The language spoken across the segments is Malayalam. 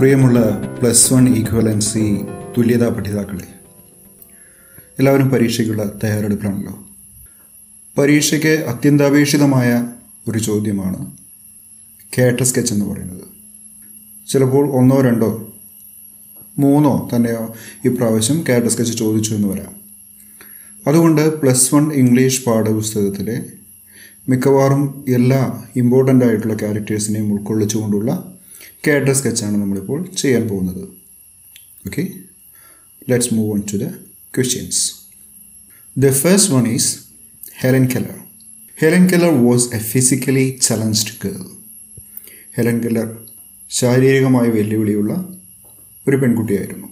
പ്രിയമുള്ള പ്ലസ് വൺ ഈക്വലൻസി തുല്യതാ പഠിതാക്കളെ, എല്ലാവരും പരീക്ഷയ്ക്കുള്ള തയ്യാറെടുപ്പിലാണല്ലോ. പരീക്ഷയ്ക്ക് അത്യന്താപേക്ഷിതമായ ഒരു ചോദ്യമാണ് ക്യാരക്ടർ സ്കെച്ച് എന്ന് പറയുന്നത്. ചിലപ്പോൾ ഒന്നോ രണ്ടോ മൂന്നോ തന്നെയോ ഇപ്രാവശ്യം ക്യാരക്ടർ സ്കെച്ച് ചോദിച്ചു എന്ന് വരാം. അതുകൊണ്ട് പ്ലസ് വൺ ഇംഗ്ലീഷ് പാഠപുസ്തകത്തിലെ മിക്കവാറും എല്ലാ ഇമ്പോർട്ടൻ്റ് ആയിട്ടുള്ള ക്യാരക്ടേഴ്സിനെയും ഉൾക്കൊള്ളിച്ചുകൊണ്ടുള്ള ക്യാരക്ടർ സ്കെച്ചാണ് നമ്മളിപ്പോൾ ചെയ്യാൻ പോകുന്നത്. Okay, let's move on to the questions. The first one is Helen Keller. Helen Keller was a physically challenged girl. Helen Keller ശാരീരികമായ വെല്ലുവിളിയുള്ള ഒരു പെൺകുട്ടിയായിരുന്നു.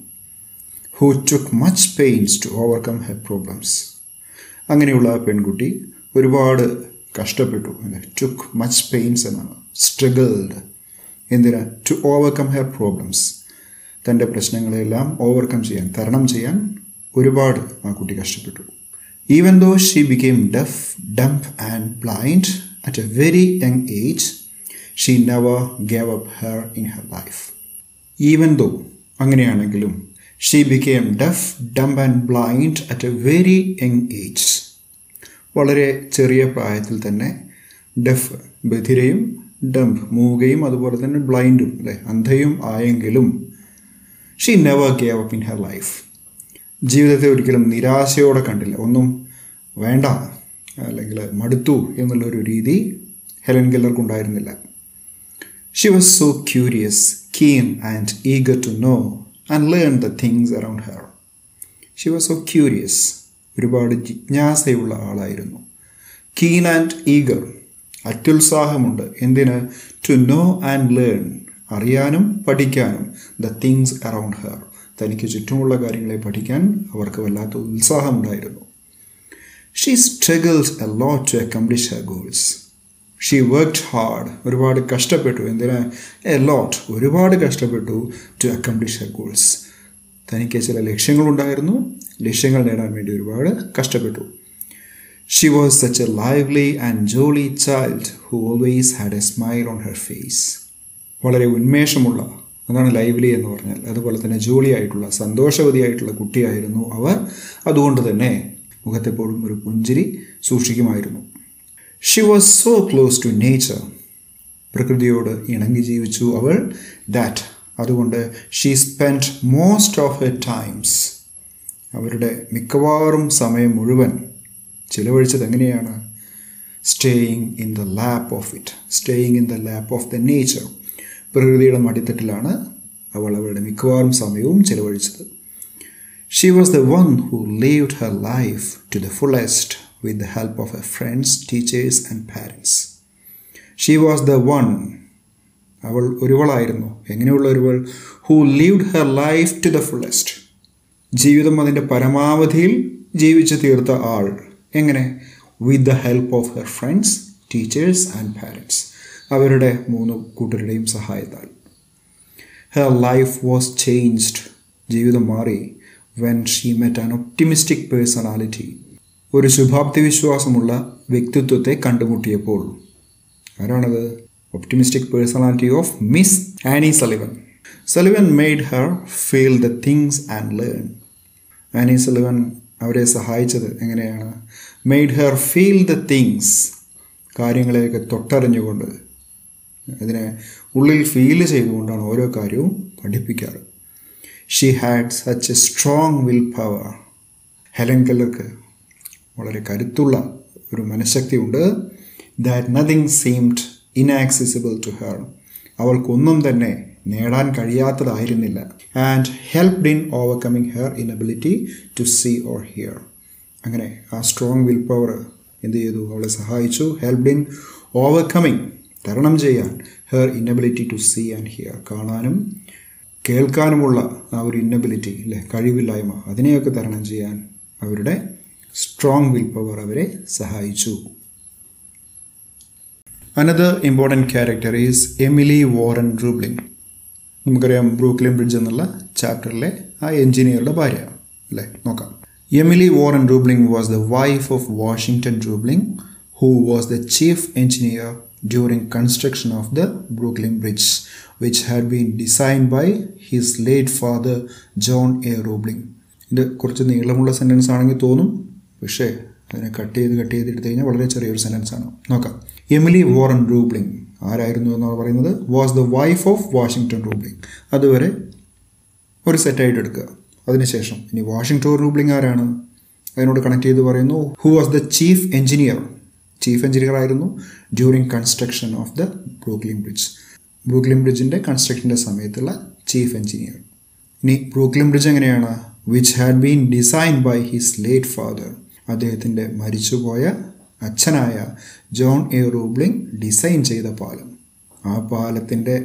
Who took much pains to overcome her problems. അങ്ങനെയുള്ള ആ പെൺകുട്ടി ഒരുപാട് കഷ്ടപ്പെട്ടു. ടുക്ക് മച്ച് പെയിൻസ് എന്നാണ്, സ്ട്രഗിൾഡ്. എന്തിനാ? To overcome her problems. തൻ്റെ പ്രശ്നങ്ങളെല്ലാം ഓവർകം ചെയ്യാൻ, തരണം ചെയ്യാൻ ഒരുപാട് ആ കുട്ടി കഷ്ടപ്പെട്ടു. Even though she became deaf, dumb and blind at a very young age, she never gave up her in her life. Even though, അങ്ങനെയാണെങ്കിലും, she became deaf, dumb and blind at a very young age. വളരെ ചെറിയ പ്രായത്തിൽ തന്നെ ഡഫ്, ബധിരയും ഡംപ്, മൂകയും അതുപോലെ തന്നെ ബ്ലൈൻഡും അല്ലേ, അന്ധയും ആയെങ്കിലും, she never gave up in her life. ജീവിതത്തെ ഒരിക്കലും നിരാശയോടെ കണ്ടില്ല. ഒന്നും വേണ്ട അല്ലെങ്കിൽ മടുത്തു എന്നുള്ളൊരു രീതി ഹെലൻ കെല്ലർക്കുണ്ടായിരുന്നില്ല. She was so curious, keen and eager to know and learn the things around her. She was so curious. ഒരുപാട് ജിജ്ഞാസയുള്ള ആളായിരുന്നു. keen and eager, അത്യുത്സാഹമുണ്ട്. എന്തിന്? to know and learn, അറിയാനും പഠിക്കാനും. the things around her, തനിക്ക് ചുറ്റുമുള്ള കാര്യങ്ങളെ പഠിക്കാൻ അവർക്ക് വല്ലാത്ത ഉത്സാഹമുണ്ടായിരുന്നു. she struggled a lot to accomplish her goals. she worked hard, ഒരുപാട് കഷ്ടപ്പെട്ടു. എന്തിനാ? a lot, ഒരുപാട് കഷ്ടപ്പെട്ടു. to accomplish her goals, തനിക്ക് ചില ലക്ഷ്യങ്ങളുണ്ടായിരുന്നു. ലക്ഷ്യങ്ങൾ നേടാൻ വേണ്ടി ഒരുപാട് കഷ്ടപ്പെട്ടു. she was such a lively and jolly child who always had a smile on her face. വളരെ ഉന്മേഷമുള്ള, അതാണ് ലൈവ്ലി എന്ന് പറഞ്ഞാൽ, അതുപോലെ തന്നെ ജോളി ആയിട്ടുള്ള, സന്തോഷവതിയായിട്ടുള്ള കുട്ടിയായിരുന്നു അവർ. അതുകൊണ്ട് തന്നെ മുഖത്തെപ്പോഴും ഒരു പുഞ്ചിരി സൂക്ഷിക്കുമായിരുന്നു. she was so close to nature, പ്രകൃതിയോട് ഇണങ്ങി ജീവിച്ചു അവൾ. that, അതുകൊണ്ട് she spent most of her times, അവരുടെ മിക്കവാറും സമയം മുഴുവൻ ചിലവഴിച്ചത് എങ്ങനെയാണ്? staying in the lap of it, staying in the lap of the nature, പ്രകൃതിയുടെ മടിത്തട്ടിലാണ് അവൾ അവരുടെ മിക്കവാറും സമയവും ചിലവഴിച്ചത്. she was the one who lived her life to the fullest with the help of her friends, teachers and parents. she was the one, അവൾ ഒരുവളായിരുന്നു. എങ്ങനെയുള്ള ഒരുവൾ? who lived her life to the fullest, ജീവിതം അതിൻ്റെ പരമാവധിയിൽ ജീവിച്ചു തീർത്ത ആൾ. എങ്ങനെ? with the help of her friends, teachers and parents, അവരുടെ മൂന്ന് കൂട്ടരുടെയും സഹായത്താൽ. her life was changed, ജീവിതം മാറി. when she met an optimistic personality, ഒരു ശുഭാപ്തി വിശ്വാസമുള്ള വ്യക്തിത്വത്തെ കണ്ടുമുട്ടിയപ്പോൾ. ആരാണത്? Optimistic personality of Miss Annie Sullivan. Sullivan made her feel the things and learn. Annie Sullivan അവരെ സഹായിച്ചത് എങ്ങനെയാണ്? Made her feel the things, കാര്യങ്ങളെയൊക്കെ തൊട്ടറിഞ്ഞുകൊണ്ട്, അതിനെ ഉള്ളിൽ ഫീൽ ചെയ്തുകൊണ്ടാണ് ഓരോ കാര്യവും പഠിപ്പിക്കാറ്. She had such a strong will power. Helen കെല്ലർക്ക് വളരെ കരുത്തുള്ള ഒരു മനഃശക്തിയുണ്ട്. That nothing seemed inaccessible to her, അവൾക്കൊന്നും തന്നെ നേടാൻ കഴിയാത്തതായിരുന്നില്ല. And helped in overcoming her inability to see or hear. അങ്ങനെ ആ സ്ട്രോങ് വിൽ പവർ എന്ത് ചെയ്തു? അവളെ സഹായിച്ചു. ഹെൽപ്ഡ് ഇൻ ഓവർകമ്മിങ്, തരണം ചെയ്യാൻ, her inability to see and hear, കാണാനും കേൾക്കാനുമുള്ള ആ ഒരു ഇന്നബിലിറ്റി അല്ലേ, കഴിവില്ലായ്മ, അതിനെയൊക്കെ തരണം ചെയ്യാൻ അവരുടെ സ്ട്രോങ് വിൽ പവർ അവരെ സഹായിച്ചു. Another important character is Emily Warren Roebling. നമുക്കറിയാം ബ്രൂക്ക്ലിൻ ബ്രിഡ്ജ് എന്നുള്ള ചാപ്റ്ററിലെ ആ എഞ്ചിനീയറുടെ ഭാര്യ അല്ലേ, നോക്കാം. Emily Warren Roebling was the wife of Washington Roebling, who was the chief engineer during construction of the Brooklyn Bridge, which had been designed by his late father John A Roebling. ഇത് കുറച്ച് നീളമുള്ള സെൻറ്റൻസ് ആണെങ്കിൽ തോന്നും, പക്ഷേ അതിനെ കട്ട് ചെയ്ത് എടുത്തു കഴിഞ്ഞാൽ വളരെ ചെറിയൊരു സെൻറ്റൻസ് ആണ്. നോക്കാം. എമിലി വോറൻ റൂബ്ലിംഗ് ആരായിരുന്നു എന്നാണ് പറയുന്നത്? Was the wife of Washington Roebling. അതുവരെ ഒരു സെറ്റായിട്ട് എടുക്കുക. അതിനുശേഷം ഇനി വാഷിങ്ടൺ റൂബ്ലിംഗ് ആരാണ് അതിനോട് കണക്ട് ചെയ്ത് പറയുന്നു, who was the chief engineer ആയിരുന്നു during construction of the Brooklyn Bridge. Brooklyn ബ്രിഡ്ജിൻ്റെ കൺസ്ട്രക്ഷൻ്റെ സമയത്തുള്ള ചീഫ് എഞ്ചിനീയർ. ഇനി ബ്രൂക്ലിൻ ബ്രിഡ്ജ് എങ്ങനെയാണ്? which had been designed by his late father. അദ്ദേഹത്തിൻ്റെ മരിച്ചുപോയ അച്ഛനായ ജോൺ എ റൂബ്ലിംഗ് ഡിസൈൻ ചെയ്ത പാലം. ആ പാലത്തിൻ്റെ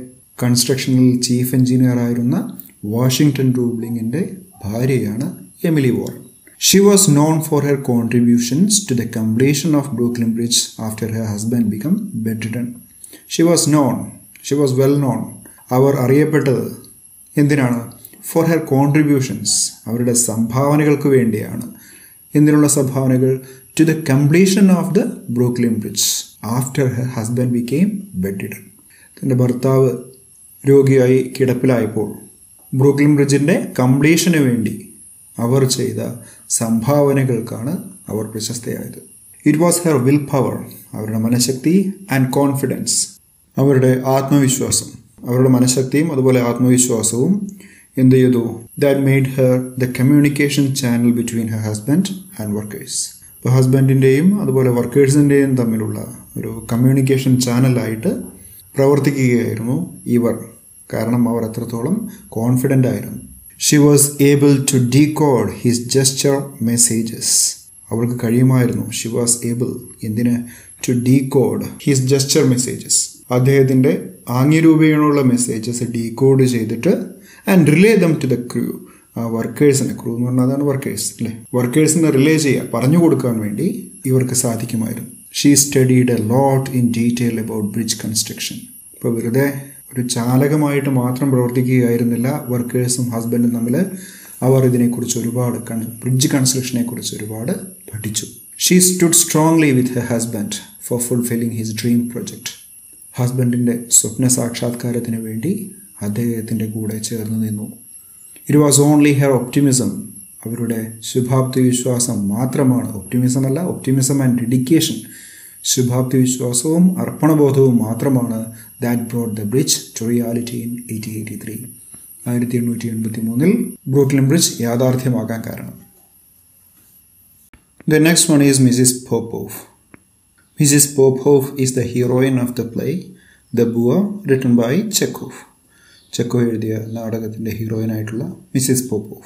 കൺസ്ട്രക്ഷനിൽ ചീഫ് എഞ്ചിനീയറായിരുന്ന വാഷിങ്ടൺ റൂബ്ലിങ്ങിൻ്റെ ഭാര്യയാണ് Emily Warren. She was known for her contributions to the completion of Brooklyn Bridge after her husband become bedridden. She was well known. അവർ അറിയപ്പെട്ടത് എന്തിനാണ്? ഫോർ ഹെർ കോൺട്രിബ്യൂഷൻസ്, അവരുടെ സംഭാവനകൾക്ക് വേണ്ടിയാണ്. എന്തിനുള്ള സംഭാവനകൾ? To the completion of the Brooklyn Bridge after her husband became bedridden. തൻ്റെ ഭർത്താവ് രോഗിയായി കിടപ്പിലായപ്പോൾ ബ്രൂക്ലിൻ ബ്രിഡ്ജിൻ്റെ കംപ്ലീഷന് വേണ്ടി അവർ ചെയ്ത സംഭാവനകൾക്കാണ് അവർ പ്രശസ്തയായത്. It was her will power, അവരുടെ മനഃശക്തി, ആൻഡ് കോൺഫിഡൻസ്, അവരുടെ ആത്മവിശ്വാസം, അവരുടെ മനഃശക്തിയും അതുപോലെ ആത്മവിശ്വാസവും എന്ത് ചെയ്തു? That made her the communication channel between her husband and workers. ഇപ്പോൾ ഹസ്ബൻഡിൻ്റെയും അതുപോലെ വർക്കേഴ്സിൻ്റെയും തമ്മിലുള്ള ഒരു കമ്മ്യൂണിക്കേഷൻ ചാനലായിട്ട് പ്രവർത്തിക്കുകയായിരുന്നു ഇവർ. കാരണം അവർ അത്രത്തോളം കോൺഫിഡൻ്റ് ആയിരുന്നു. She was able to decode his gesture messages. അവൾക്ക് കഴിയുമായിരുന്നു. ഷി വാസ് ഏബിൾ എന്തിന്? To decode his gesture messages. അദ്ദേഹത്തിൻ്റെ ആംഗ്യരൂപേണയുള്ള മെസ്സേജസ് ഡീകോഡ് ചെയ്തിട്ട് and relay them to the crew. വർക്കേഴ്സിന്, ക്രൂ എന്ന് പറഞ്ഞാൽ അതാണ് വർക്കേഴ്സ് അല്ലേ, വർക്കേഴ്സിനെ റിലേ ചെയ്യുക, പറഞ്ഞു കൊടുക്കാൻ വേണ്ടി ഇവർക്ക് സാധിക്കുമായിരുന്നു. She studied a lot in detail about bridge construction. ഇപ്പോൾ വെറുതെ ഒരു ചാലകമായിട്ട് മാത്രം പ്രവർത്തിക്കുകയായിരുന്നില്ല വർക്കേഴ്സും ഹസ്ബൻഡും തമ്മിൽ. അവർ ഇതിനെക്കുറിച്ച് ഒരുപാട് ബ്രിഡ്ജ് കൺസ്ട്രക്ഷനെക്കുറിച്ച് ഒരുപാട് പഠിച്ചു. She stood strongly with her husband for fulfilling his dream project. ഹസ്ബൻഡിൻ്റെ സ്വപ്ന സാക്ഷാത്കാരത്തിന് വേണ്ടി അദ്ദേഹത്തിൻ്റെ കൂടെ ചേർന്ന് നിന്നു. It was only her optimism. അവരുടെ ശുഭാപ്തി വിശ്വാസം മാത്രമാണ്, ഒപ്റ്റിമിസം അല്ല, ഒപ്റ്റിമിസം ആൻഡ് ഡെഡിക്കേഷൻ, ശുഭാപ്തി വിശ്വാസവും അർപ്പണബോധവും മാത്രമാണ് that brought the bridge to reality in 1883. 1883 Brooklyn Bridge യാഥാർത്ഥ്യമാകാൻ കാരണം. The next one is Mrs Popov. Mrs Popov is the heroine of the play the ബുവ written by Chekhov. Chekhov എഴുതിയ നാടകത്തിൻ്റെ ഹീറോയിനായിട്ടുള്ള Mrs Popov.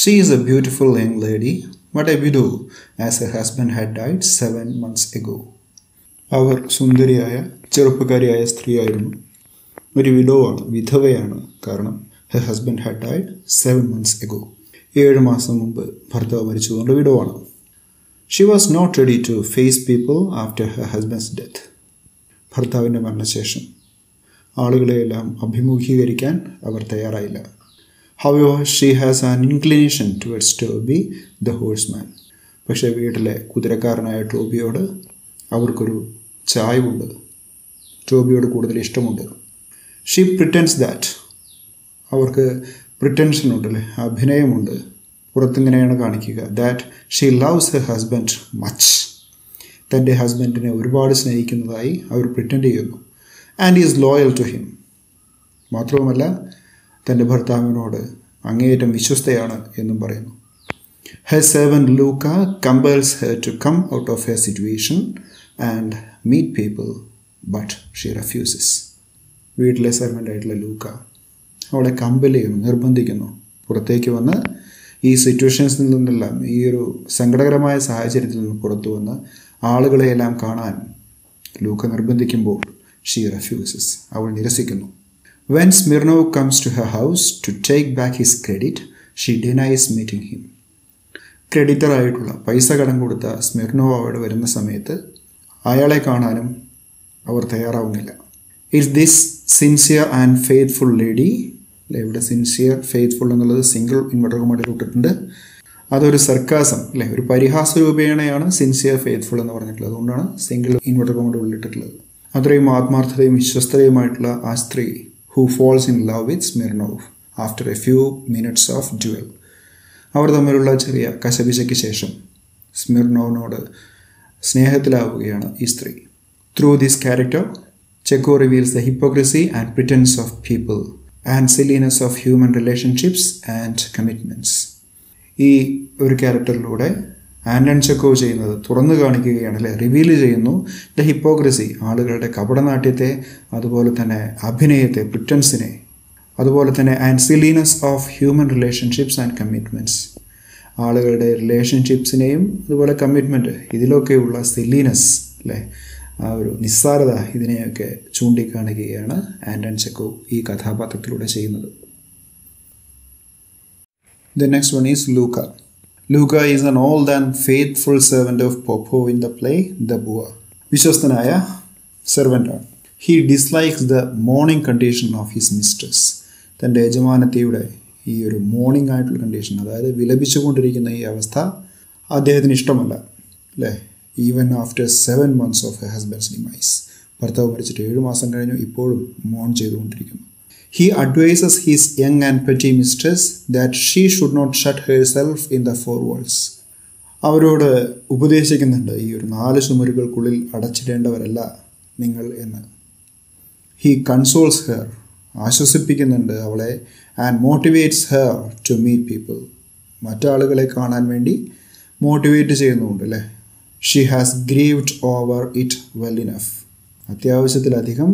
She is a beautiful young lady but a widow as a husband had died 7 months ago. അവർ സുന്ദരിയായ ചെറുപ്പക്കാരിയായ സ്ത്രീയായിരുന്നു, ഒരു വിഡോ ആണ്, വിധവയാണ്. കാരണം her husband had died 7 months ago. 7 മാസം മുമ്പ് ഭർത്താവ് മരിച്ചതുകൊണ്ട് വിഡോ ആണ്. She was not ready to face people after her husband's death. ഭർത്താവിൻ്റെ മരണശേഷം ആളുകളെയെല്ലാം അഭിമുഖീകരിക്കാൻ അവർ തയ്യാറായില്ല. However she has an inclination towards Toby the horseman. പക്ഷേ വീട്ടിലെ കുതിരക്കാരനായ ടോബിയോട് അവർക്കൊരു ചായവുണ്ട്, ടോബിയോട് കൂടുതൽ ഇഷ്ടമുണ്ട്. She pretends that. അവർക്ക് പ്രിറ്റൻഷനുണ്ട് അല്ലേ, അഭിനയമുണ്ട്, പുറത്തിങ്ങനെയാണ് കാണിക്കുക. That she loves her husband much. തൻ്റെ ഹസ്ബൻഡിനെ ഒരുപാട് സ്നേഹിക്കുന്നതായി അവർ പ്രിറ്റൻഡ് ചെയ്യുന്നു. And he is loyal to him. മാത്രവുമല്ല തൻ്റെ ഭർത്താവിനോട് അങ്ങേയറ്റം വിശ്വസ്തയാണ് എന്നും പറയുന്നു. Her servant Luca compels her to come out of her situation and meet people, but she refuses. വീട്ടിലെ സെർവൻ്റായിട്ടുള്ള ലൂക്ക അവളെ കമ്പൽ ചെയ്യുന്നു, നിർബന്ധിക്കുന്നു പുറത്തേക്ക് വന്ന് ഈ സിറ്റുവേഷൻസിൽ നിന്നെല്ലാം, ഈ ഒരു സങ്കടകരമായ സാഹചര്യത്തിൽ നിന്ന് പുറത്തു വന്ന് ആളുകളെയെല്ലാം കാണാൻ ലൂക്ക നിർബന്ധിക്കുമ്പോൾ she refuses. അവൾ നിരസിക്കുന്നു. When Smirnov comes to her house to take back his credit, she denies meeting him. Creditor ആയിട്ടുള്ള, പൈസ കടം കൊടുത്ത സ്മിർനോവ് അവിടെ വരുന്ന സമയത്ത് അയാളെ കാണാനും അവർ തയ്യാറാവുന്നില്ല. Is this sincere and faithful lady? ഇവിടെ സിൻസിയർ ഫെയ്ത്ത്ഫുൾ എന്നുള്ളത് സിംഗിൾ ഇൻവെർട്ടർ കോമയിൽ ഇട്ടിട്ടുണ്ട്. അതൊരു സർക്കാസം അല്ലേ, ഒരു പരിഹാസ രൂപേണയാണ് സിൻസിയർ ഫെയ്ത്ത്ഫുൾ എന്ന് പറഞ്ഞിട്ടുള്ളത്. അതുകൊണ്ടാണ് സിംഗിൾ ഇൻവെർട്ടർ കോമയുടെ ഉള്ളിട്ടിട്ടുള്ളത്. Adrema Atmartharim Shastarematla Astri, who falls in love with Smirnov after a few minutes of duel. Avadamirula Cheria, Kasabisaki Session, Smirnov Noda, Snehatlavuyana Istri. Through this character, Chekhov reveals the hypocrisy and pretense of people and silliness of human relationships and commitments. E Ur character Lode. Anton Chekhov ചെയ്യുന്നത് തുറന്നു കാണിക്കുകയാണ് അല്ലേ, റിവീൽ ചെയ്യുന്നു ദ ഹിപ്പോക്രസി, ആളുകളുടെ കപടനാട്യത്തെ, അതുപോലെ തന്നെ അഭിനയത്തെ, പ്രിറ്റൻസിനെ, അതുപോലെ തന്നെ and silliness of human relationships and commitments, ആളുകളുടെ റിലേഷൻഷിപ്സിനെയും അതുപോലെ കമ്മിറ്റ്മെൻറ്റ് ഇതിലൊക്കെയുള്ള സിലീനസ് അല്ലേ, ആ ഒരു നിസ്സാരത, ഇതിനെയൊക്കെ ചൂണ്ടിക്കാണിക്കുകയാണ് ആൻറ്റൺ ചെക്കോവ് ഈ കഥാപാത്രത്തിലൂടെ ചെയ്യുന്നത്. The next one is Luka. Luca is an old and faithful servant of Popov in the play The Boer. Vishwastanaya, servant. He dislikes the mourning condition of his mistress. Then the Ejamanathiude, he is a mourning idle condition. That is, Vilabishakundirikina ee avastha, Adheyathinu ishtamalla. Even after 7 months of her husband's demise. Barthavu padichittu 7 masam kazhinju ippozhum mourn cheyidukondirikkunnu. He advises his young and petty mistress that she should not shut herself in the four walls. അവരോട് ഉപദേശിക്കുന്നുണ്ട് ഈ ഒരു 4 ചുമരുകൾക്കുള്ളിൽ അടച്ചിടേണ്ടവരല്ല നിങ്ങൾ എന്ന്. He consoles her, ആശ്വസിപ്പിക്കുന്നുണ്ട് അവളെ, and motivates her to meet people. മറ്റാളുകളെ കാണാൻ വേണ്ടി മോട്ടിവേറ്റ് ചെയ്യുന്നുണ്ട് അല്ലേ. She has grieved over it well enough. അത്യാവശ്യത്തിലധികം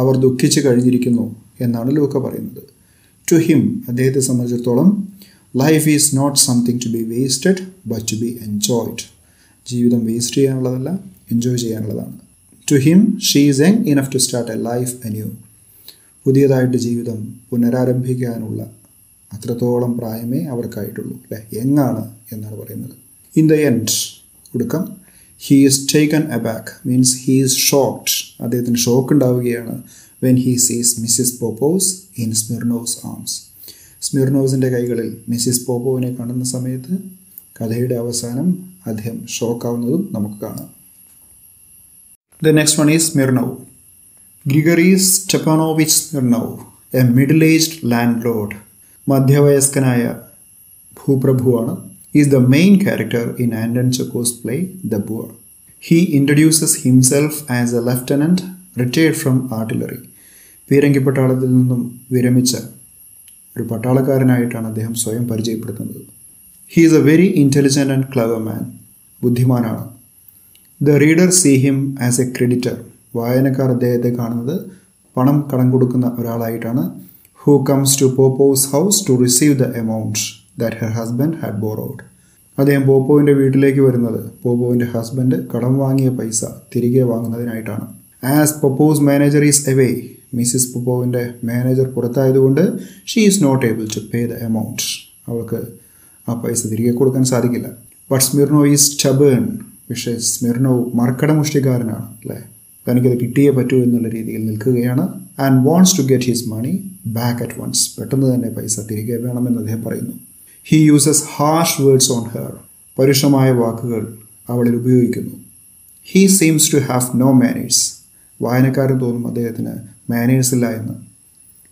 അവർ ദുഃഖിച്ച് കഴിഞ്ഞിരിക്കുന്നു എന്നാണ് ലൂക്ക പറയുന്നത്. ടു ഹിം, അദ്ദേഹത്തെ സംബന്ധിച്ചിടത്തോളം, life is not something to be wasted but to be enjoyed. ജീവിതം വേസ്റ്റ് ചെയ്യാനുള്ളതല്ല, എൻജോയ് ചെയ്യാനുള്ളതാണ്. To him she is young enough to start a life anew. പുതിയതായിട്ട് ജീവിതം പുനരാരംഭിക്കാനുള്ള അത്രത്തോളം പ്രായമേ അവർക്കായിട്ടുള്ളൂ അല്ലേ, യങ്ങാണ് എന്നാണ് പറയുന്നത്. ഇൻ ദ എൻഡ്, ഒടുക്കം, he is taken aback means he is shocked. അദ്ദേഹത്തിന് ഷോക്ക് ഉണ്ടാവുകയാണ് when he sees Mrs. Popov in Smirnov's arms. സ്മിർനോവ്സിൻ്റെ കൈകളിൽ മിസ്സിസ് പോപ്പോവിനെ കാണുന്ന സമയത്ത് കഥയുടെ അവസാനം അദ്ദേഹം ഷോക്കാവുന്നതും നമുക്ക് കാണാം. The next one is Smirnov. Grigory Stepanovich Smirnov, a middle-aged landlord, മധ്യവയസ്കനായ ഭൂപ്രഭുവാണ്, is the main character in Anton Chekhov's play The Boer. He introduces himself as a lieutenant retired from artillery. പീരങ്കി പട്ടാളത്തിൽ നിന്നും വിരമിച്ച ഒരു പട്ടാളക്കാരനായിട്ടാണ് അദ്ദേഹം സ്വയം പരിചയപ്പെടുത്തുന്നത്. He is a very intelligent and clever man. ബുദ്ധിമാനാണ്. The reader see him as a creditor. വായനക്കാർ അദ്ദേഹത്തെ കാണുന്നത് പണം കടം കൊടുക്കുന്ന ഒരാളായിട്ടാണ്. Who comes to Popov's house to receive the amount that her husband had borrowed. അദ്ദേഹം പോപ്പോവിൻ്റെ വീട്ടിലേക്ക് വരുന്നത് പോപ്പോവിൻ്റെ ഹസ്ബൻഡ് കടം വാങ്ങിയ പൈസ തിരികെ വാങ്ങുന്നതിനായിട്ടാണ്. As Popov's manager is away, Mrs പോപ്പോവിൻ്റെ മാനേജർ പുറത്തായതുകൊണ്ട് she is not able to pay the amount. അവൾക്ക് ആ പൈസ തിരികെ കൊടുക്കാൻ സാധിക്കില്ല. But Smirnov is stubborn. പക്ഷേ സ്മിർനോ മർക്കടമുഷ്ടിക്കാരനാണ് അല്ലേ, തനിക്കത് കിട്ടിയേ പറ്റൂ എന്നുള്ള രീതിയിൽ നിൽക്കുകയാണ്. And wants to get his money back at once. പെട്ടെന്ന് തന്നെ പൈസ തിരികെ വേണമെന്ന് അദ്ദേഹം പറയുന്നു. He uses harsh words on her. പരുഷമായ വാക്കുകൾ അവളിൽ ഉപയോഗിക്കുന്നു. He seems to have no manners. വായനക്കാരൻ തോന്നും അദ്ദേഹത്തിന് മാനേഴ്സ് ഇല്ല എന്ന്.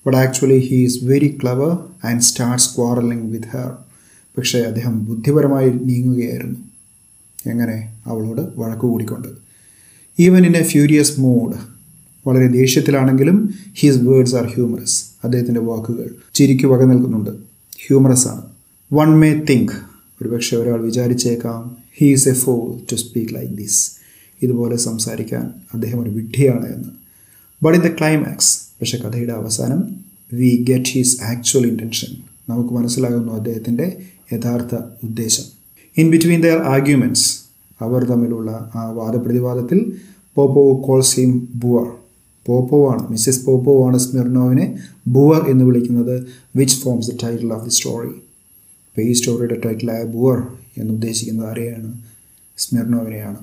But actually he is very clever and starts quarrelling with her. പക്ഷേ അദ്ദേഹം ബുദ്ധിപരമായി നീങ്ങുകയായിരുന്നു. എങ്ങനെ? അവളോട് വഴക്ക് കൂടിക്കൊണ്ട്. Even in a furious mood, വളരെ ദേഷ്യത്തിലാണെങ്കിലും ഹീസ് വേർഡ്സ് ആർ ഹ്യൂമറസ്. അദ്ദേഹത്തിൻ്റെ വാക്കുകൾ ചിരിക്കു വക നൽകുന്നുണ്ട്, ഹ്യൂമറസ് ആണ്. വൺ മേ തിങ്ക്, ഒരുപക്ഷെ ഒരാൾ വിചാരിച്ചേക്കാം, he is a fool to speak like this. ഇതുപോലെ സംസാരിക്കാൻ അദ്ദേഹം ഒരു വിഡ്ഢിയാണ് എന്ന്. ബട്ട് ഇൻ ദ ക്ലൈമാക്സ്, പക്ഷേ കഥയുടെ അവസാനം, we get his actual intention. നമുക്ക് മനസ്സിലാകുന്നു അദ്ദേഹത്തിൻ്റെ യഥാർത്ഥ ഉദ്ദേശം. ഇൻ ബിറ്റ്വീൻ ദെയർ ആർഗ്യുമെൻറ്റ്സ്, അവർ തമ്മിലുള്ള ആ വാദപ്രതിവാദത്തിൽ പോപ്പോവ് കോൾസ് ഹിം ബുവർ. പോപ്പോവാണ്, മിസ്സിസ് പോപ്പോവാണ് സ്മിർനോവിനെ ബുവർ എന്ന് വിളിക്കുന്നത്, which forms the title of the story. അപ്പോൾ ഈ സ്റ്റോറിയുടെ ടൈറ്റിലായ ബുവർ എന്നുദ്ദേശിക്കുന്നത് ആരെയാണ്? സ്മിർനോവിനെയാണ്.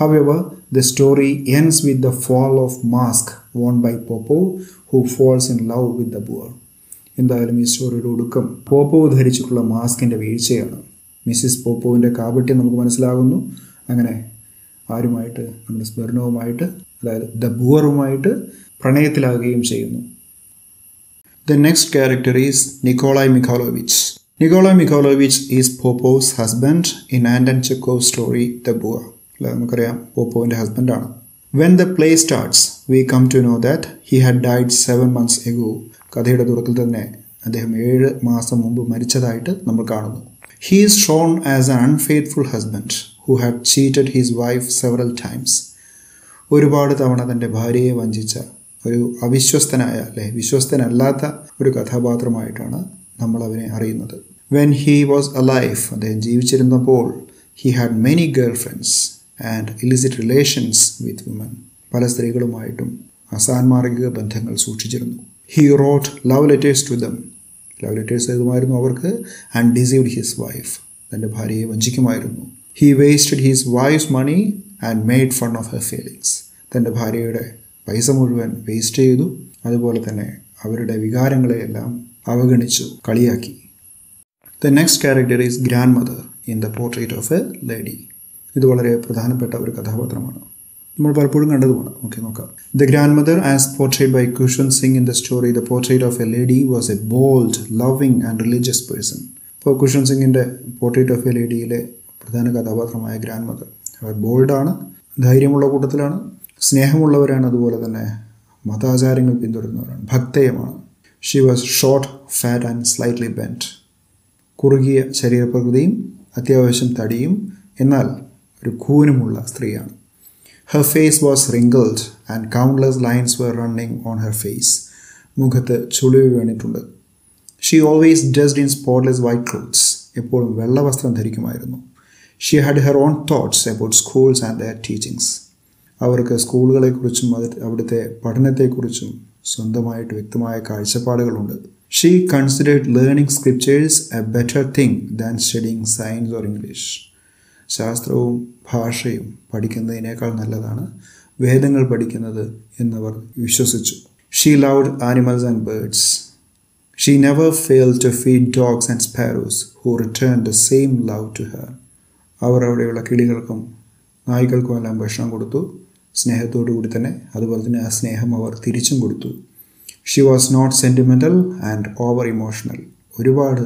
However, the story ends with the fall of mask worn by Popov, who falls in love with the Boer. എന്തായാലും ഈ സ്റ്റോറിയുടെ ഒടുക്കം പോപ്പോവ് ധരിച്ചിട്ടുള്ള മാസ്കിൻ്റെ വീഴ്ചയാണ്. മിസ്സിസ് പോപ്പോവിൻ്റെ കാപട്യം നമുക്ക് മനസ്സിലാകുന്നു. അങ്ങനെ ആരുമായിട്ട്, നമ്മുടെ സ്മിർനോവുമായിട്ട് അതായത് ദ ബുവറുമായിട്ട് പ്രണയത്തിലാകുകയും ചെയ്യുന്നു. The next character is Nikolai Mikhailovich. Nikolai Mikhailovich is Popov's husband in Anton Chekhov's story The Boer. നമുക്കറിയാം പോപ്പോവിൻ്റെ ഹസ്ബൻഡാണ്. When the play starts, we come to know that he had died 7 months ago. കഥയുടെ തുടക്കത്തിൽ തന്നെ അദ്ദേഹം 7 മാസം മുമ്പ് മരിച്ചതായിട്ട് നമ്മൾ കാണുന്നു. He is shown as an unfaithful husband who had cheated his wife several times. ഒരുപാട് തവണ തൻ്റെ ഭാര്യയെ വഞ്ചിച്ച ഒരു അവിശ്വസ്തനായ അല്ലെ വിശ്വസ്തനല്ലാത്ത ഒരു കഥാപാത്രമായിട്ടാണ് നമ്മൾ അവനെ അറിയുന്നത്. When he was alive, അദ്ദേഹം ജീവിച്ചിരുന്നപ്പോൾ he had many girlfriends and illicit relations with women. പല സ്ത്രീകളുമായിട്ടും അസാന്മാർഗിക ബന്ധങ്ങൾ സൂക്ഷിച്ചിരുന്നു. He wrote love letters to them. Love letters എഴുതുമായിരുന്നു അവർക്ക് and deceived his wife. തൻ്റെ ഭാര്യയെ വഞ്ചിക്കുമായിരുന്നു. He wasted his wife's money and made fun of her feelings. തൻ്റെ ഭാര്യയുടെ പൈസ മുഴുവൻ വേസ്റ്റ് ചെയ്തു, അതുപോലെ തന്നെ അവരുടെ വികാരങ്ങളെയെല്ലാം അവഗണിച്ചു കളിയാക്കി. The next character is grandmother in the portrait of a lady. ഇത് വളരെ പ്രധാനപ്പെട്ട ഒരു കഥാപാത്രമാണ്, നമ്മൾ പലപ്പോഴും കണ്ടതുമാണ്. നോക്കാം. The grandmother as portrayed by Khushwant Singh in the story The Portrait of a Lady was a bold, loving and religious person. ഇപ്പോൾ Khushwant Singhന്റെ പോർട്രേറ്റ് ഓഫ് എ ലേഡിയിലെ പ്രധാന കഥാപാത്രമായ ഗ്രാൻഡ് മദർ അവർ ബോൾഡാണ്, ധൈര്യമുള്ള കൂട്ടത്തിലാണ്, സ്നേഹമുള്ളവരാണ്, അതുപോലെ തന്നെ മതാചാരങ്ങൾ പിന്തുടരുന്നവരാണ്, ഭക്തയമാണ്. She was short, fat and slightly bent. കുറുകിയ ശരീരപ്രകൃതിയും അത്യാവശ്യം തടിയും എന്നാൽ ഒരു കൂനുമുള്ള സ്ത്രീയാണ്. Her face was wrinkled and countless lines were running on her face. മുഖത്ത് ചുളിവ് വീണിട്ടുണ്ട്. She always dressed in spotless white clothes. എപ്പോഴും വെള്ള വസ്ത്രം ധരിക്കുമായിരുന്നു. She had her own thoughts about schools and their teachings. അവർക്ക് സ്കൂളുകളെക്കുറിച്ചും അവിടുത്തെ പഠനത്തെക്കുറിച്ചും സ്വന്തമായിട്ട് വ്യക്തമായ കാഴ്ചപ്പാടുകളുണ്ട്. She considered learning scriptures a better thing than studying science or English. ശാസ്ത്രവും ഭാഷയും പഠിക്കുന്നതിനേക്കാൾ നല്ലതാണ് വേദങ്ങൾ പഠിക്കുന്നത് എന്നവർ വിശ്വസിച്ചു. She loved animals and birds. She never failed to feed dogs and sparrows who returned the same love to her. അവർ അവിടെയുള്ള കിളികൾക്കും നായ്ക്കൾക്കും എല്ലാം ഭക്ഷണം കൊടുത്തു, സ്നേഹത്തോടുകൂടി തന്നെ. അതുപോലെ തന്നെ ആ സ്നേഹം അവർ തിരിച്ചും കൊടുത്തു. She was not sentimental and over emotional. ഒരുപാട്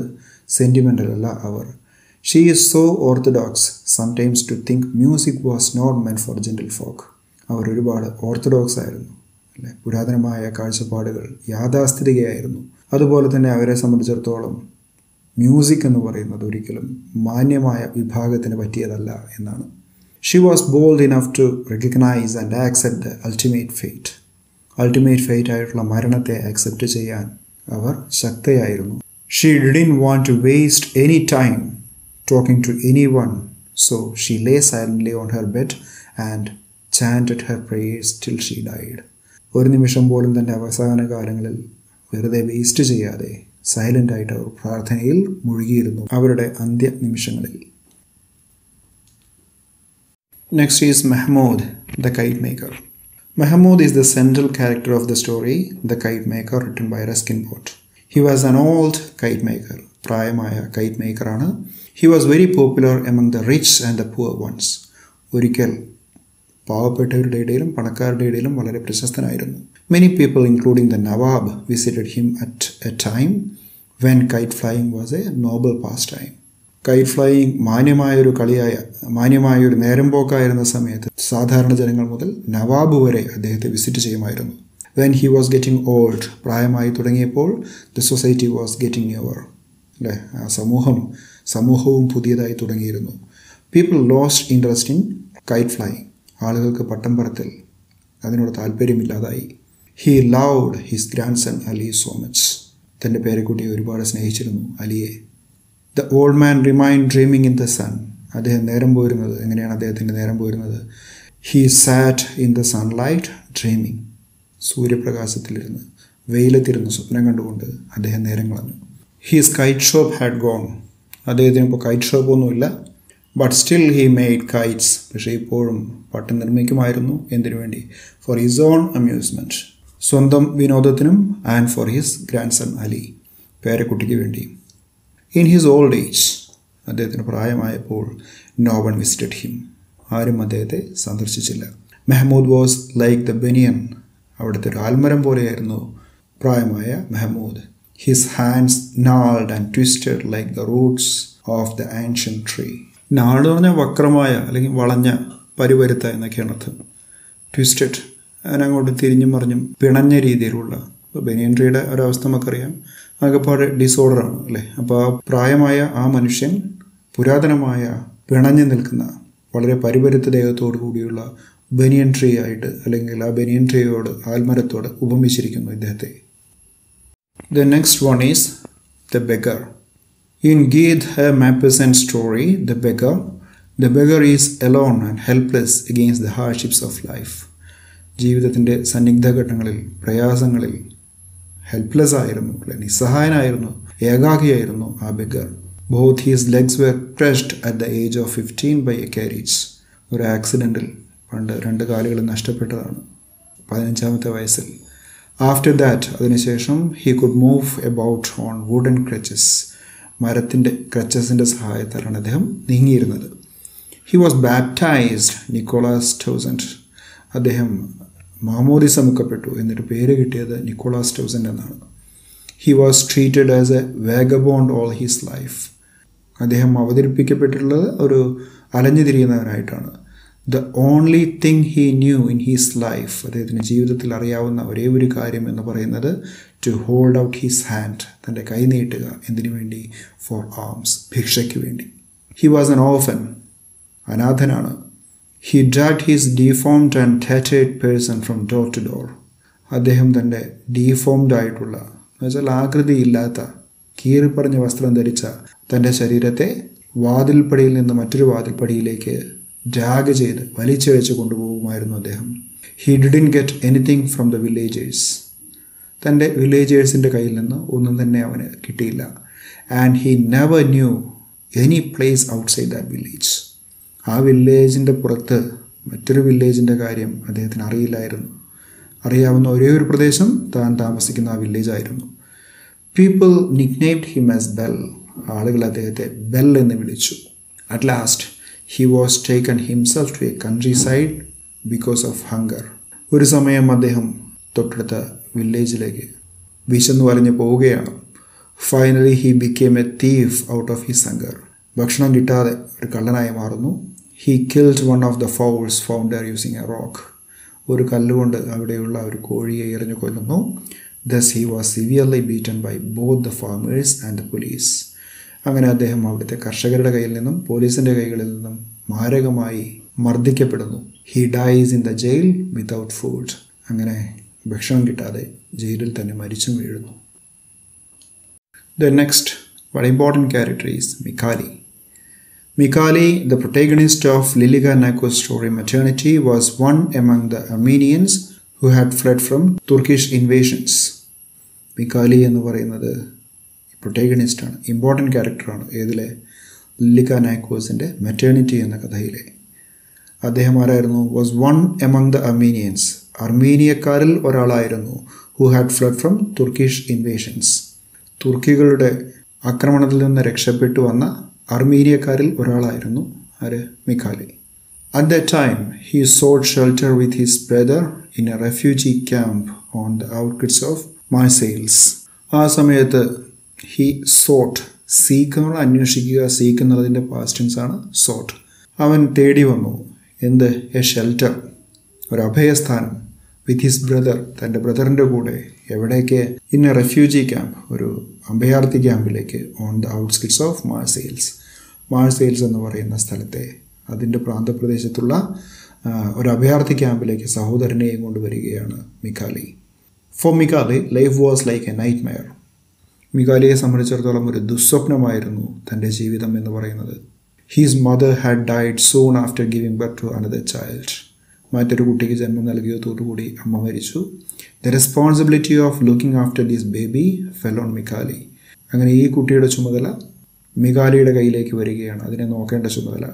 സെൻറ്റിമെൻ്റൽ അല്ല അവർ. She is so orthodox sometimes to think music was not meant for gentlefolk. അവർ ഒരുപാട് ഓർത്തഡോക്സ് ആയിരുന്നു അല്ലേ, പുരാതനമായ കാഴ്ചപ്പാടുകൾ യാഥാസ്ഥിതികയായിരുന്നു. അതുപോലെ തന്നെ അവരെ സംബന്ധിച്ചിടത്തോളം മ്യൂസിക് എന്ന് പറയുന്നത് ഒരിക്കലും മാന്യമായ വിഭാഗത്തിന് പറ്റിയതല്ല എന്നാണ്. She was bold enough to recognize and accept the ultimate fate. Ultimate fate ആയിട്ടുള്ള മരണത്തെ അക്സെപ്റ്റ് ചെയ്യാൻ അവർ ശക്തയായിരുന്നു. She didn't want to waste any time talking to anyone, so she lay silently on her bed and chanted her prayers till she died. ഒരു നിമിഷം പോലും തൻ്റെ അവസാന കാലങ്ങളിൽ വെറുതെ വേസ്റ്റ് ചെയ്യാതെ സൈലൻ്റ് ആയിട്ട് അവർ പ്രാർത്ഥനയിൽ മുഴുകിയിരുന്നു അവരുടെ അന്ത്യ നിമിഷങ്ങളിൽ. Next is Mehmood the kite maker. Mehmood is the central character of the story the kite maker written by Ruskin Bond. He was an old kite maker, പ്രായമായ കൈറ്റ് മേക്കറാണ്. He was very popular among the rich and the poor ones. ഒരിക്കൽ പാവപ്പെട്ടവരുടെ ഇടയിലും പണക്കാരുടെ ഇടയിലും വളരെ പ്രശസ്തനായിരുന്നു. Many people including the Nawab visited him at a time when kite flying was a noble pastime. Kite flying മാന്യമായൊരു നേരമ്പോക്കായിരുന്ന സമയത്ത് സാധാരണ ജനങ്ങൾ മുതൽ നവാബ് വരെ അദ്ദേഹത്തെ വിസിറ്റ് ചെയ്യുമായിരുന്നു. When he was getting old, പ്രായമായി തുടങ്ങിയപ്പോൾ the society was getting newer. അല്ലേ, ആ സമൂഹവും പുതിയതായി തുടങ്ങിയിരുന്നു. People lost interest in kite flying. ആളുകൾക്ക് പട്ടം പറത്തൽ അതിനോട് താല്പര്യമില്ലാതായി. He loved his grandson Ali so much. തൻ്റെ പേരക്കുട്ടിയെ ഒരുപാട് സ്നേഹിച്ചിരുന്നു, അലിയെ. The old man remained dreaming in the sun. അദ്ദേഹം നേരം പോയിരുന്നത് എങ്ങനെയാണ് അദ്ദേഹത്തിൻ്റെ നേരം പോയിരുന്നത്? He sat in the sunlight dreaming. സൂര്യപ്രകാശത്തിലിരുന്ന് വെയിലത്തിരുന്ന് സ്വപ്നം കണ്ടുകൊണ്ട് അദ്ദേഹം നേരം കളഞ്ഞു. His kite shop had gone. അദ്ദേഹത്തിന് ഇപ്പോൾ കൈറ്റ് ഷോപ്പൊന്നുമില്ല. But still he made kites. പക്ഷേ ഇപ്പോഴും പട്ടം നിർമ്മിക്കുമായിരുന്നു. എന്തിനു വേണ്ടി? For his own amusement. സ്വന്തം വിനോദത്തിനും and for his grandson Ali. പേരക്കുട്ടിക്ക് വേണ്ടി. In his old age, അദ്ദേഹത്തിന് പ്രായമായപ്പോൾ no one visited him. ആരും അദ്ദേഹത്തെ സന്ദർശിച്ചില്ല. Mehmood was like the banyan. അവിടുത്തെ ഒരു ആൽമരം പോലെയായിരുന്നു പ്രായമായ Mehmood. His hands gnarled and twisted like the roots of the ancient tree. gnarled എന്ന് പറഞ്ഞാൽ വക്രമായ അല്ലെങ്കിൽ വളഞ്ഞ, പരുപരുത്ത എന്നൊക്കെയാണ് അർത്ഥം. ട്വിസ്റ്റഡ് അതിനങ്ങോട്ട് തിരിഞ്ഞും മറിഞ്ഞും പിണഞ്ഞ രീതിയിലുള്ള. ഇപ്പോൾ ബനിയൻ ട്രീയുടെ ഒരവസ്ഥ നമുക്കറിയാം, ആകെപ്പാട് ഡിസോർഡറാണ് അല്ലേ. അപ്പോൾ ആ പ്രായമായ ആ മനുഷ്യൻ പുരാതനമായ പിണഞ്ഞു നിൽക്കുന്ന വളരെ പരിപരുത്ത ദേഹത്തോടു കൂടിയുള്ള ബനിയൻ ട്രീ ആയിട്ട്, അല്ലെങ്കിൽ ആ ബനിയൻ ട്രീയോട്, ആൽമരത്തോട് ഉപമിച്ചിരിക്കുന്നു ഇദ്ദേഹത്തെ. The next one is the beggar. In Guy de Maupassant's and story the beggar. The beggar is alone and helpless against the hardships of life. ജീവിതത്തിൻ്റെ സന്നിഗ്ധഘട്ടങ്ങളിൽ, പ്രയാസങ്ങളിൽ ഹെൽപ്ലെസ് ആയിരുന്നു, നിസ്സഹായനായിരുന്നു, ഏകാഗിയായിരുന്നു ആ beggar. Both his legs were crushed at the age of 15 by a carriage. ഒരു ആക്സിഡൻറ്റിൽ പണ്ട് രണ്ട് കാലുകൾ നഷ്ടപ്പെട്ടതാണ് 15-ാമത്തെ വയസ്സിൽ. After that, അതിനുശേഷം he could move about on wooden crutches. മരത്തിൻ്റെ ക്രച്ചസിൻ്റെ സഹായത്താലാണ് അദ്ദേഹം നീങ്ങിയിരുന്നത്. He was baptized Nicholas Townsend. അദ്ദേഹം മാമോദിസ മുക്കപ്പെട്ടു, എന്നൊരു പേര് കിട്ടിയത് നിക്കോളാസ് ടൗസൻഡ് എന്നാണ്. He was treated as a vagabond all his life. അദ്ദേഹം അവതരിപ്പിക്കപ്പെട്ടിട്ടുള്ളത് ഒരു അലഞ്ഞു തിരിയുന്നവനായിട്ടാണ്. The only thing he knew in his life, അദ്ദേഹത്തിൻ്റെ ജീവിതത്തിൽ അറിയാവുന്ന ഒരേ ഒരു കാര്യം എന്ന് പറയുന്നത്, to hold out his hand, തൻ്റെ കൈ നീട്ടുക. എന്തിനു വേണ്ടി? For alms, ഭിക്ഷയ്ക്ക് വേണ്ടി. He was an orphan. അനാഥനാണ്. He dragged his deformed and tattered person from door to door. അദ്ദേഹം തൻ്റെ ഡീഫോംഡ് ആയിട്ടുള്ള, എന്നുവെച്ചാൽ ആകൃതിയില്ലാത്ത, കീറിപ്പറഞ്ഞ വസ്ത്രം ധരിച്ച തൻ്റെ ശരീരത്തെ വാതിൽപ്പടിയിൽ നിന്ന് മറ്റൊരു വാതിൽപ്പടിയിലേക്ക് ഡ്രാഗ് ചെയ്ത് വലിച്ചിഴച്ച് കൊണ്ടുപോകുമായിരുന്നു അദ്ദേഹം. He didn't get anything from the villagers. തൻ്റെ വില്ലേജേഴ്സിൻ്റെ കയ്യിൽ നിന്ന് ഒന്നും തന്നെ അവന് കിട്ടിയില്ല. And he never knew any place outside that village. ആ വില്ലേജിൻ്റെ പുറത്ത് മറ്റൊരു വില്ലേജിൻ്റെ കാര്യം അദ്ദേഹത്തിന് അറിയില്ലായിരുന്നു. അറിയാവുന്ന ഒരേ ഒരു പ്രദേശം താൻ താമസിക്കുന്ന ആ വില്ലേജായിരുന്നു. People nicknamed him as Bell. ആളുകൾ അദ്ദേഹത്തെ ബെൽ എന്ന് വിളിച്ചു. At last, he was taken himself to a countryside because of hunger. ഒരു സമയം അദ്ദേഹം തൊട്ടടുത്ത വില്ലേജിലേക്ക് വിശന്നു വലഞ്ഞു പോവുകയാണ്. Finally, he became a thief out of his hunger. ഭക്ഷണം കിട്ടാതെ ഒരു കള്ളനായി മാറുന്നു. He killed one of the fowls found there using a rock. ഒരു കല്ലുകൊണ്ട് അവിടെയുള്ള ഒരു കോഴിയെ എറിഞ്ഞു കൊല്ലുന്നു. Thus he was severely beaten by both the farmers and the police. അങ്ങനെ അദ്ദേഹം അവിടുത്തെ കർഷകരുടെ കയ്യിൽ നിന്നും പോലീസിൻ്റെ കൈകളിൽ നിന്നും മാരകമായി മർദ്ദിക്കപ്പെടുന്നു. He dies in the jail without food. അങ്ങനെ ഭക്ഷണം കിട്ടാതെ ജയിലിൽ തന്നെ മരിച്ചും വീഴുന്നു. The next very important character is Mikali. Mikali, the protagonist of Liliga Nako's story Maternity, was one among the Armenians who had fled from Turkish invasions. Mikali ennu parayunnathu protagonist aanu, important character aanu edile Liliga Nako's inde Maternity enna kathayile. Adheham arayirunnu was one among the Armenians. Armeniakaril oralayirunnu who had fled from Turkish invasions. തുർക്കികളുടെ ആക്രമണത്തിൽ നിന്ന് രക്ഷപ്പെട്ടു വന്ന അർമീനിയക്കാരിൽ ഒരാളായിരുന്നു ആര്? മിഖാലി. At that time, he sought shelter with his brother in a refugee camp on the outskirts of Marseilles. ആ സമയത്ത് he sought, സീക്കുന്നുള്ള അന്വേഷിക്കുക, സീക്കുന്നുള്ളതിൻ്റെ പാസ്റ്റ് ടെൻസ് ആണ് sought. അവൻ തേടി വന്നു എന്ത്? എ ഷെൽട്ടർ, ഒരു അഭയസ്ഥാനം, വിത്ത് ഹിസ് ബ്രദർ, തൻ്റെ ബ്രദറിൻ്റെ കൂടെ. എവിടേക്ക്? ഇൻ എ റെഫ്യൂജി ക്യാമ്പ്, ഒരു അഭയാർത്ഥി ക്യാമ്പിലേക്ക്. On the outskirts of Marseilles. Marseilles എന്ന് പറയുന്ന സ്ഥലത്തെ, അതിൻ്റെ പ്രാന്തപ്രദേശത്തുള്ള ഒരു അഭയാർത്ഥി ക്യാമ്പിലേക്ക് സഹോദരനെയും കൊണ്ടുവരികയാണ് Mikhali. For Mikhali, life was like a nightmare. മിഖാലിയെ സംബന്ധിച്ചിടത്തോളം ഒരു ദുസ്വപ്നമായിരുന്നു തൻ്റെ ജീവിതം എന്ന് പറയുന്നത്. His mother had died soon after giving birth to another child. മറ്റൊരു കുട്ടിക്ക് ജന്മം നൽകിയതോടുകൂടി അമ്മ മരിച്ചു. The responsibility of looking after this baby fell on Mikhali. അങ്ങനെ ഈ കുട്ടിയുടെ ചുമതല മിഖാലിയുടെ കയ്യിലേക്ക് വരികയാണ്, അതിനെ നോക്കേണ്ട ചുമതല.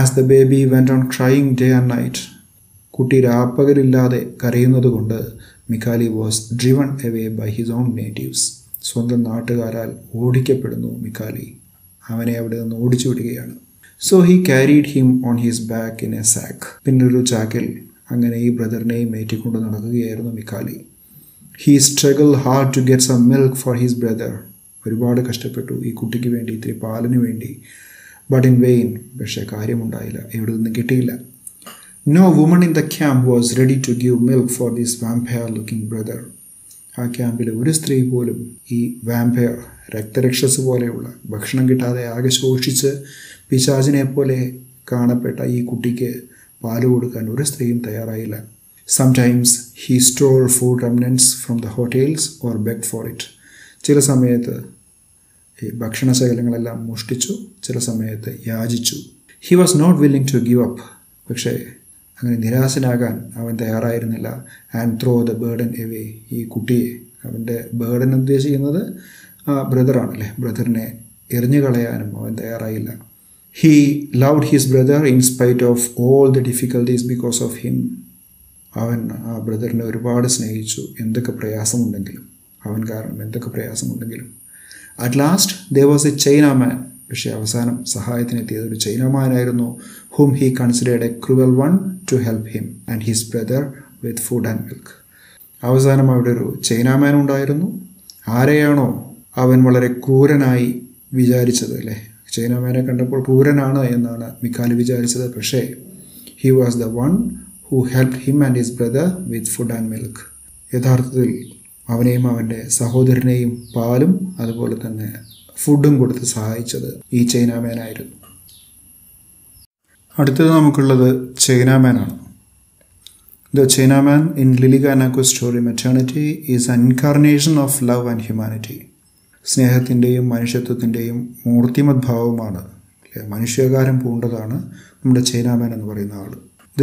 As the baby went on crying day and night. കുട്ടി രാപ്പകലില്ലാതെ കരയുന്നത് കൊണ്ട് Mikhali was driven away by his own natives. സ്വന്തം നാട്ടുകാരാൽ ഓടിക്കപ്പെടുന്നു മിഖാലി, അവനെ അവിടെ നിന്ന് ഓടിച്ചു വിടുകയാണ്. So he carried him on his back in a sack. പിന്നൊരു ചാക്കിൽ അങ്ങനെ ഈ ബ്രദറിനെയും ഏറ്റിക്കൊണ്ട് നടക്കുകയായിരുന്നു മിക്കാലി. He struggle hard to get some milk for his brother. ഒരുപാട് കഷ്ടപ്പെട്ടു ഈ കുട്ടിക്ക് വേണ്ടി, ഇത്തിരി പാലിന് വേണ്ടി. But in vain. പക്ഷേ കാര്യമുണ്ടായില്ല, എവിടെ നിന്നും കിട്ടിയില്ല. No woman in the camp was ready to give milk for this vampire looking brother. ആ ക്യാമ്പിലെ ഒരു സ്ത്രീ പോലും ഈ വാമ്പയർ, രക്തരക്ഷസ് പോലെയുള്ള, ഭക്ഷണം കിട്ടാതെ ആകെ ശോഷിച്ച് പിശാചിനെ പോലെ കാണപ്പെട്ട ഈ കുട്ടിക്ക് പാല് കൊടുക്കാൻ ഒരു സ്ത്രീയും തയ്യാറായില്ല. Sometimes he stole food remnants from the hotels or beg for it. ചില സമയത്ത് ഈ ഭക്ഷണശകലങ്ങളെല്ലാം മോഷ്ടിച്ചു, ചില സമയത്ത് യാചിച്ചു. He was not willing to give up. പക്ഷേ അങ്ങനെ നിരാശനാകാൻ അവൻ തയ്യാറായിരുന്നില്ല. And throw the burden away. ഈ കുട്ടിയെ, അവൻ്റെ ബേർഡൻ ഉദ്ദേശിക്കുന്നത് ആ ബ്രദറാണല്ലേ, ബ്രദറിനെ എറിഞ്ഞു കളയാനും അവൻ തയ്യാറായില്ല. He loved his brother in spite of all the difficulties because of him. അവൻ ആ ബ്രദറിനെ ഒരുപാട് സ്നേഹിച്ചു, എന്തൊക്കെ പ്രയാസമുണ്ടെങ്കിലും, അവൻ കാരണം എന്തൊക്കെ പ്രയാസമുണ്ടെങ്കിലും. At last there was a Chinaman. പക്ഷേ അവസാനം സഹായത്തിനെത്തിയത് ഒരു ചൈനാമാനായിരുന്നു. Hmm he considered a cruel one to help him and his brother with food and milk. അവസാനം അവിടെ ഒരു ചൈനാമാൻ ഉണ്ടായിരുന്നു, ആരെയാണോ അവൻ വളരെ ക്രൂരനായി വിചാരിച്ചത് അല്ലേ, ചൈനാമാനെ കണ്ടപ്പോൾ ക്രൂരനാണ് എന്നാണ് മിക്കാലി വിചാരിച്ചത്. പക്ഷേ he was the one who helped him and his brother with food and milk. യഥാർത്ഥത്തിൽ അവനെയും അവൻ്റെ സഹോദരനെയും പാലും അതുപോലെ തന്നെ ഫുഡും കൊടുത്ത് സഹായിച്ചത് ഈ ചൈനാമാനായിരുന്നു. അടുത്തത് നമുക്കുള്ളത് ചൈനാമാനാണ്. The Chinaman in Lilica Nako's story Maternity is an incarnation of love and humanity. സ്നേഹത്തിൻ്റെയും മനുഷ്യത്വത്തിൻ്റെയും മൂർത്തിമദ്ഭാവമാണ്, മനുഷ്യകാരം പൂണ്ടതാണ് നമ്മുടെ ചൈനാമാൻ എന്ന് പറയുന്ന ആൾ.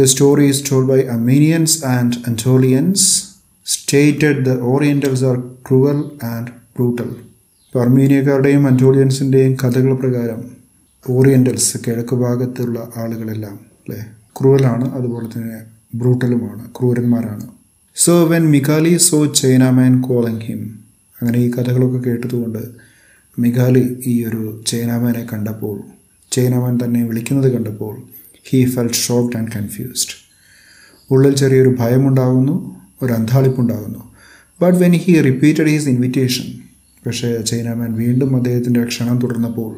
The story is told by Armenians and Anatolians. Stated the Orientals are cruel and brutal. അർമീനിയക്കാരുടെയും അന്റോളിയൻസിൻ്റെയും കഥകൾ പ്രകാരം ഓറിയൻ്റൽസ്, കിഴക്ക് ഭാഗത്തുള്ള ആളുകളെല്ലാം അല്ലേ ക്രൂവലാണ്, അതുപോലെ തന്നെ ബ്രൂട്ടലുമാണ്, ക്രൂരന്മാരാണ്. So when മിക്കാലി saw Chinaman calling him, അങ്ങനെ ഈ കഥകളൊക്കെ കേട്ടതുകൊണ്ട് മിക്കാലി ഈ ഒരു ചൈനാമാനെ കണ്ടപ്പോൾ, ചൈനാമാൻ തന്നെ വിളിക്കുന്നത് കണ്ടപ്പോൾ, he felt shocked and confused. ഉള്ളിൽ ചെറിയൊരു ഭയമുണ്ടാകുന്നു, ഒരു അന്താളിപ്പുണ്ടാകുന്നു. But when he repeated his invitation, പക്ഷേ ചൈനാമാൻ വീണ്ടും അദ്ദേഹത്തിൻ്റെ ക്ഷണം തുടർന്നപ്പോൾ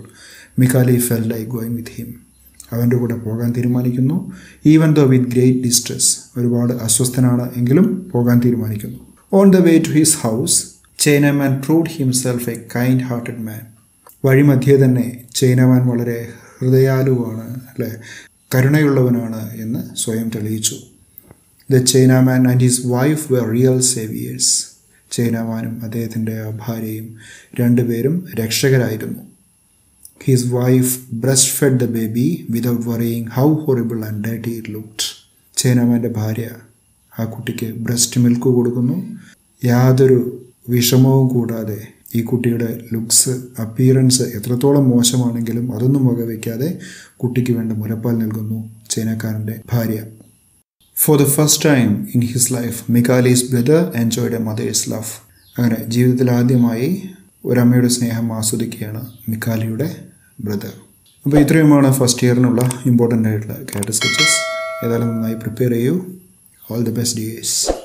മിക്കാലി fell like going with him. അവൻ്റെ കൂടെ പോകാൻ തീരുമാനിക്കുന്നു. Even though with great distress, ഒരുപാട് അസ്വസ്ഥനാണ് എങ്കിലും പോകാൻ തീരുമാനിക്കുന്നു. On the way to his house Chinaman proved himself a kind hearted man. വഴിമധ്യേ തന്നെ ചൈനാമാൻ വളരെ ഹൃദയാലുവാണ് അല്ലേ, കരുണയുള്ളവനാണ് എന്ന് സ്വയം തെളിയിച്ചു. The Chinaman and his wife were real saviours. ചൈനാമാനും അദ്ദേഹത്തിൻ്റെ ഭാര്യയും രണ്ടുപേരും രക്ഷകരായിരുന്നു. His wife breastfed the baby without worrying how horrible and dirty it looked. ചൈനാമാൻ്റെ ഭാര്യ ആ കുട്ടിക്ക് ബ്രസ്റ്റ് മിൽക്ക് കൊടുക്കുന്നു, യാതൊരു വിഷമവും കൂടാതെ. ഈ കുട്ടിയുടെ ലുക്സ്, അപ്പിയറൻസ് എത്രത്തോളം മോശമാണെങ്കിലും അതൊന്നും വകവയ്ക്കാതെ കുട്ടിക്ക് വേണ്ട മുലപ്പാൽ നൽകുന്നു ചൈനക്കാരൻ്റെ ഭാര്യ. For the first time in his life, Mikali's brother enjoyed a mother's love. അങ്ങനെ ജീവിതത്തിൽ ആദ്യമായി ഒരമ്മയുടെ സ്നേഹം ആസ്വദിക്കുകയാണ് മിക്കാലിയുടെ ബ്രദർ. അപ്പോൾ ഇത്രയുമാണ് ഫസ്റ്റ് ഇയറിനുള്ള ഇമ്പോർട്ടൻ്റ് ആയിട്ടുള്ള കാറ്റ സ്കെച്ചസ്. ഏതായാലും നന്നായി പ്രിപ്പയർ ചെയ്യൂ. All the best dears.